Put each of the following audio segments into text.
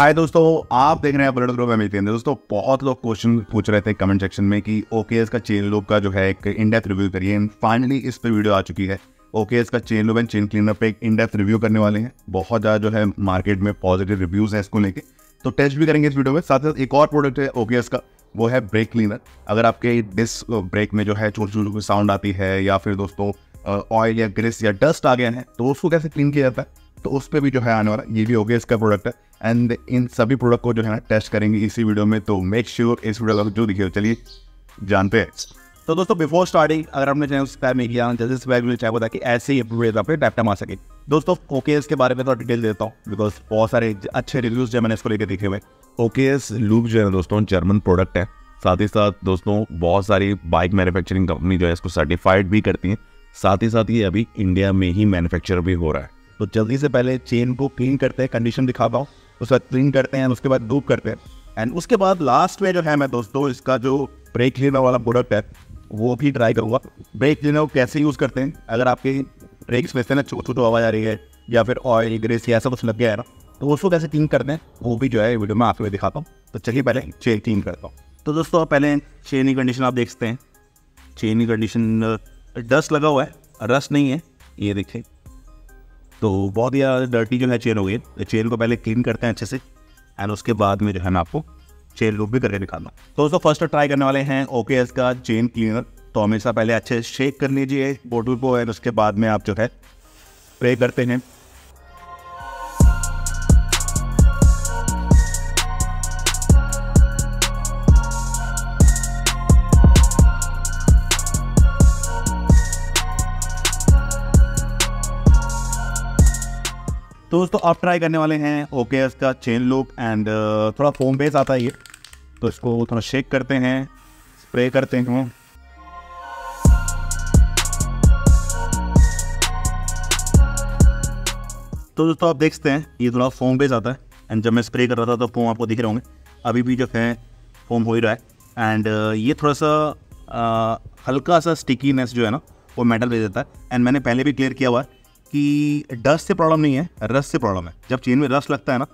हाय दोस्तों, आप देख रहे हैं अपलोड ग्रुप में जितेंद्र। दोस्तों बहुत लोग क्वेश्चन पूछ रहे थे कमेंट सेक्शन में कि ओकेएस का चेन लूप का जो है एक इन डेप्थ रिव्यू करिए। फाइनली इस पे वीडियो आ चुकी है। ओकेएस का chain lube and chain cleaner पे एक इन डेप्थ रिव्यू करने वाले हैं। बहुत ज़्यादा जो है मार्केट में पॉजिटिव रिव्यूज़ हैं इसको लेके, तो टेस्ट भी करेंगे इस वीडियो में। साथ साथ एक और प्रोडक्ट है ओकेएस का, वो है ब्रेक क्लीनर। अगर आपके डिस्क ब्रेक में जो है छोटी छोटी कोई साउंड आती है या फिर दोस्तों ऑयल या ग्रीस या डस्ट आ गया है तो उसको कैसे क्लीन किया जाता है, तो उस पर भी जो है आने वाला, ये भी ओकेएस का प्रोडक्ट है। एंड इन सभी प्रोडक्ट को जो है ना टेस्ट करेंगे इसी वीडियो में, तो मेक श्योर इस वीडियो का जो दिखे। चलिए जानते हैं। तो दोस्तों बिफोर स्टार्टिंग, अगर आपने चैनल सब्सक्राइब नहीं किया जैसे सब्सक्राइब मुझे चाहिए ताकि ऐसे ही अपडेट आप टैप आ सके। दोस्तों ओकेएस के बारे में थोड़ा डिटेल देता हूँ, बिकॉज बहुत सारे अच्छे रिव्यूज़ जो मैंने इसको लेकर देखे हुए। ओकेएस लूप जो है दोस्तों जर्मन प्रोडक्ट है, साथ ही साथ दोस्तों बहुत सारी बाइक मैन्युफैक्चरिंग कंपनी जो है इसको सर्टिफाइड भी करती है। साथ ही साथ ये अभी इंडिया में ही मैन्युफैक्चर भी हो रहा है। तो जल्दी से पहले चेन को क्लीन करते हैं, कंडीशन दिखा पाऊँ, उसके बाद क्लीन करते हैं, उसके बाद लूप करते हैं, एंड उसके बाद लास्ट में जो है मैं दोस्तों इसका जो ब्रेक क्लीनर वाला प्रोडक्ट है वो भी ट्राई करूँगा। ब्रेक क्लीनर कैसे यूज़ करते हैं, अगर आपके ब्रेक्स में से ना छोटी छोटी आवाज़ आ रही है या फिर ऑयल ग्रेस या सब कुछ लग गया है ना, तो उसको कैसे क्लीन करते हैं वो भी जो है वीडियो में आपको दिखाता हूँ। तो चलिए पहले चेन क्लीन करता हूँ। तो दोस्तों पहले चेन की कंडीशन आप देखते हैं। चेन की कंडीशन डस्ट लगा हुआ है, रस्ट नहीं है, ये देखिए। तो बहुत ही डर्टी जो है चेन हो गई है। चेन को पहले क्लीन करते हैं अच्छे से, एंड उसके बाद में जो है मैं आपको चेन लूप भी करके दिखाना। तो दोस्तों फर्स्ट ट्राई करने वाले हैं ओकेएस का चेन क्लीनर। तो हमेशा पहले अच्छे से शेक कर लीजिए बोतल को, एंड उसके बाद में आप जो है स्प्रे करते हैं। तो दोस्तों आप ट्राई करने वाले हैं ओकेएस का चेन लूप एंड थोड़ा फोम बेस आता है ये, तो इसको थोड़ा शेक करते हैं, स्प्रे करते हैं। तो दोस्तों आप देखते हैं ये थोड़ा फोम बेस आता है, एंड जब मैं स्प्रे कर रहा था तो फोम आपको दिख रहे होंगे, अभी भी जो है फोम हो ही रहा है। एंड ये थोड़ा सा हल्का सा स्टिकीनेस जो है ना वो मेटल भेज देता है। एंड मैंने पहले भी क्लियर किया हुआ है कि डस्ट से प्रॉब्लम नहीं है, रस्ट से प्रॉब्लम है। जब चेन में रस्ट लगता है ना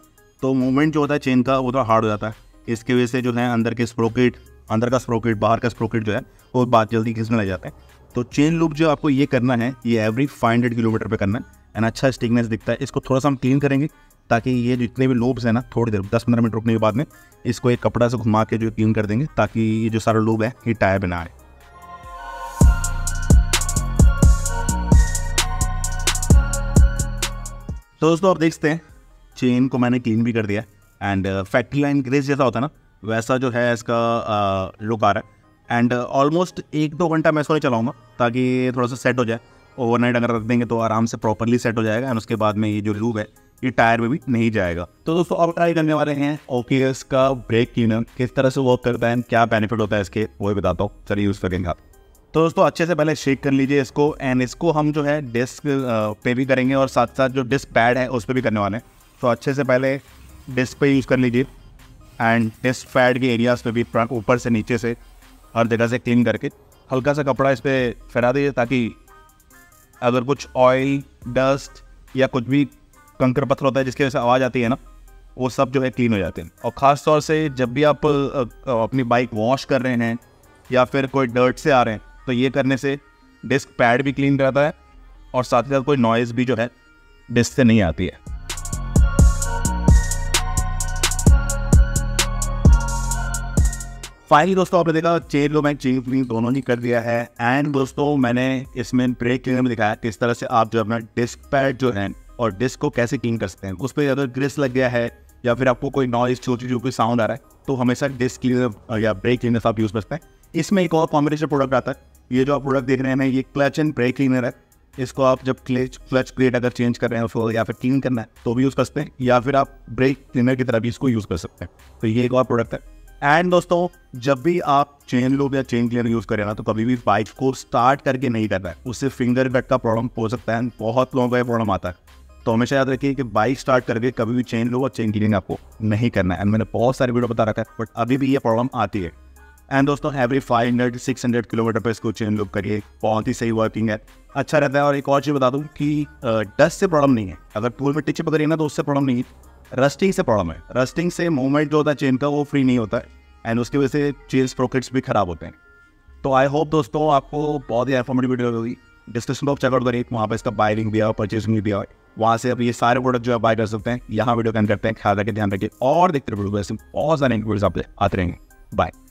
तो मूवमेंट जो होता है चेन का वो थोड़ा हार्ड हो जाता है। इसकी वजह से जो है अंदर के स्प्रोकेट, अंदर का स्प्रोकेट, बाहर का स्प्रोकेट जो है वो बात जल्दी घिसने लग जाता है। तो चेन लूप जो आपको ये करना है ये एवरी 500 किलोमीटर पे करना है, एंड अच्छा स्टिकनेस दिखता है। इसको थोड़ा सा हम क्लीन करेंगे ताकि ये जितने भी लूप्स हैं ना थोड़ी देर 10-15 मिनट रुकने के बाद में इसको एक कपड़ा से घुमा के जो क्लीन कर देंगे ताकि ये जो सारा लूप है ये टायर बना है। तो दोस्तों आप देखते हैं चेन को मैंने क्लीन भी कर दिया, एंड फैक्ट्री लाइन ग्रेस जैसा होता है ना वैसा जो है इसका लुक आ रहा है। एंड ऑलमोस्ट 1-2 घंटा मैं इसको नहीं चलाऊँगा ताकि थोड़ा सा सेट हो जाए। ओवरनाइट अगर रख देंगे तो आराम से प्रॉपरली सेट हो जाएगा, एंड उसके बाद में ये जो लूप है ये टायर में भी नहीं जाएगा। तो दोस्तों आप ट्राई करने वाले हैं ओकेएस का ब्रेक क्लीनर, किस तरह से वर्क करता है, क्या बेनिफिट होता है इसके, वो भी बताता हूँ। चलिए यूज़ करेंगे आप। तो दोस्तों अच्छे से पहले शेक कर लीजिए इसको, एंड इसको हम जो है डिस्क पे भी करेंगे और साथ साथ जो डिस्क पैड है उस पर भी करने वाले हैं। तो अच्छे से पहले डिस्क पे यूज़ कर लीजिए, एंड डिस्क पैड के एरियाज़ पे भी ऊपर से नीचे से हर जगह से क्लीन करके हल्का सा कपड़ा इस पर फैला दीजिए ताकि अगर कुछ ऑयल डस्ट या कुछ भी कंकर पत्थर होता है जिसकी वजह से आवाज़ आती है ना वो सब जो है क्लीन हो जाते हैं। और ख़ास तौर से जब भी आप अपनी बाइक वॉश कर रहे हैं या फिर कोई डर्ट से आ रहे हैं तो ये करने से डिस्क पैड भी क्लीन रहता है और साथ ही साथ कोई नॉइज़ भी जो है डिस्क से नहीं आती है। फाइनली दोस्तों आपने देखा chain lube and chain clean दोनों ही कर दिया है, एंड दोस्तों मैंने इसमें ब्रेक क्लीनर में दिखाया किस तरह से आप जो अपना डिस्क पैड जो है और डिस्क को कैसे क्लीन कर सकते हैं। उस पर अगर ग्रिस लग गया है या फिर आपको कोई नॉइज़ छोटी जो कोई साउंड आ रहा है तो हमेशा डिस्क क्लीनर या ब्रेक क्लीनर आप यूज़ कर सकते हैं। इसमें एक और कॉम्बिनेशन प्रोडक्ट आता है, ये जो आप प्रोडक्ट देख रहे हैं ये क्लच एंड ब्रेक क्लीनर है। इसको आप जब क्लच प्लेट अगर चेंज कर रहे हैं उसको या फिर क्लीन करना है तो भी यूज़ कर सकते हैं, या फिर आप ब्रेक क्लीनर की तरह भी इसको यूज़ कर सकते हैं। तो ये एक और प्रोडक्ट है। एंड दोस्तों जब भी आप चेन लूप या चेन क्लीनर यूज़ करें ना तो कभी भी बाइक को स्टार्ट करके नहीं करना है, उससे फिंगर कट का प्रॉब्लम हो सकता है, बहुत लोगों का प्रॉब्लम आता है। तो हमेशा याद रखिए कि बाइक स्टार्ट करके कभी भी चेन लूप और चेन क्लीनिंग आपको नहीं करना है। एंड मैंने बहुत सारे वीडियो बता रखा है बट अभी भी ये प्रॉब्लम आती है। एंड दोस्तों एवरी 500-600 किलोमीटर पर इसको चेन लूप करिए, बहुत ही सही वर्किंग है, अच्छा रहता है। और एक और चीज़ बता दूं कि डस्ट से प्रॉब्लम नहीं है, अगर पूल मिट्टी चिपक रही है ना तो उससे प्रॉब्लम नहीं है। रस्टिंग से प्रॉब्लम है। रस्टिंग से मूवमेंट जो होता है चेन का वो फ्री नहीं होता है एंड उसकी वजह से चेन स्प्रोकेट्स भी खराब होते हैं। तो आई होप दोस्तों आपको बहुत ही इन्फॉर्मेटिव वीडियो होगी। डिस्क्रिप्शन बॉक्स चेकआउट करिए, वहाँ पर इसका बाइंग दिया और परचेसिंग दिया है, वहाँ से आप ये सारे प्रोडक्ट जो है बाय कर सकते हैं। यहाँ वीडियो कैन करते हैं, ख्याल रखिए, ध्यान रखिए और देखते रहिए बहुत सारे इंक्वायरीज आप आते रहेंगे। बाय।